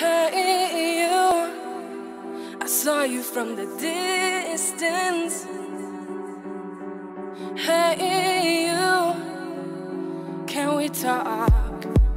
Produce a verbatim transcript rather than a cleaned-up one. hurt you. I saw you from the distance. Hurt you. Can we talk?